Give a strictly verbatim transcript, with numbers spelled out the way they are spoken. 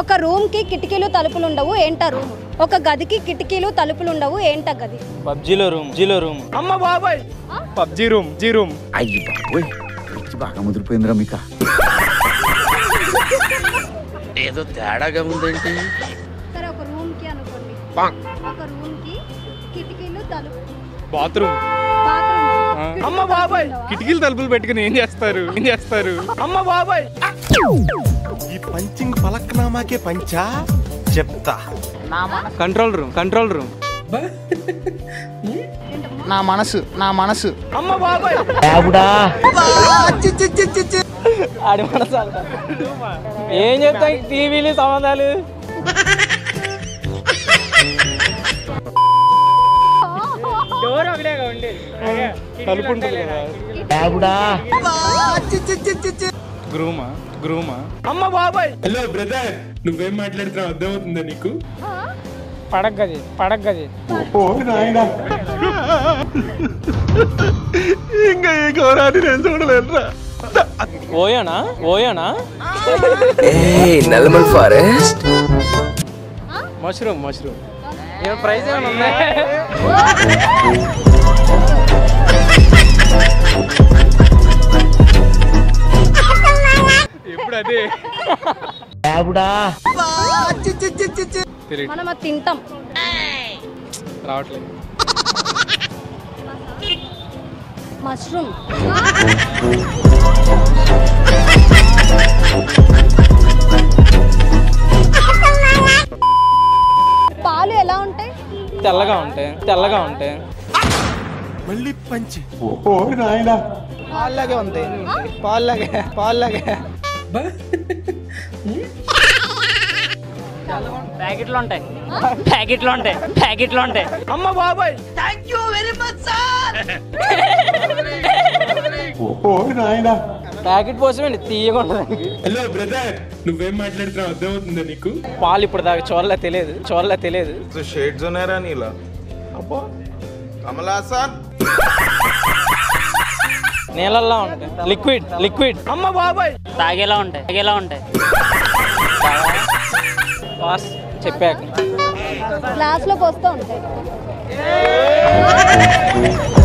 ఒక రూమ్ కి కిటికీలు తలుపులు ఉండవు, ఏంట రూమ్? ఒక గదికి కిటికీలు తలుపులు ఉండవు, ఏంట గది? పబ్జీలో రూమ్ జీలో రూమ్ అమ్మ బాబాయ్ పబ్జీ రూమ్ జీ రూమ్ అయ్యి బాబాయ్ పిచ్చి బాగా ముదిరిపోయిందిరా మీకు. ఏదో తేడాగా ఉందేంటి సరే, ఒక రూమ్ కి అనుకోండి, ఒక రూమ్ కి కిటికీలు తలుపు బాత్రూమ్ బాత్రూమ్ అమ్మ బాబాయ్ కిటికీలు తలుపులు పెట్టుకుని ఏం చేస్తారు ఏం చేస్తారు అమ్మ బాబాయ్. ఈ పంచింగ్ పలక్నామాకే పంచా చెప్తా. కంట్రోల్ రూమ్ కంట్రోల్ రూమ్ నా మనసు నా మనసు అమ్మ బాబాయ్ ఏం చెప్తా టీవీలు సంబంధాలు గ్రూమా గ్రూమా అమ్మ బాబాయ్. హలో బ్రదర్, నువ్వేం మాట్లాడుతున్నావు అర్థమవుతుందా నీకు? పడగది పడగది ఇంకా ఈ గౌరాన్ని నేను చూడలేదురా. ఓయానా ఓయానా నల్మల్ ఫారెస్ట్ మష్రూమ్ మష్రూమ్ ప్రైస్ ఏమైనా ఉన్నాయి? మనం తింటాం రావట్లేదు. మష్రూమ్ పాలు ఎలా ఉంటాయి? తెల్లగా ఉంటాయి తెల్లగా ఉంటాయి మళ్ళీ పంచి పాలులాగే ఉంటాయి పాలులాగే పాలులాగే ప్యాకెట్లు ఉంటాయి ప్యాకెట్లు ఉంటాయి ప్యాకెట్లు ఉంటాయి అమ్మ బాబాయ్. Thank you very much sir. Packet పోసమండి తీయగా ఉంటుంది. హలో బ్రదర్, నువ్వేం మాట్లాడుతున్నావు అర్థమవుతుందా నీకు? పాలు ఇప్పుడు దాకా చోళ్ళ తెలియదు చోళ్ళ తెలియదు సో షేడ్స్ ఉన్నారా నీలా? అబ్బో కమలా సార్ నీళ్ళలా ఉంటాయి లిక్విడ్ లిక్విడ్ అమ్మ బాబాయ్ తాగేలా ఉంటాయి తాగేలా ఉంటాయి పాస్ చెప్పాక క్లాస్లోకి వస్తూ ఉంటాయి.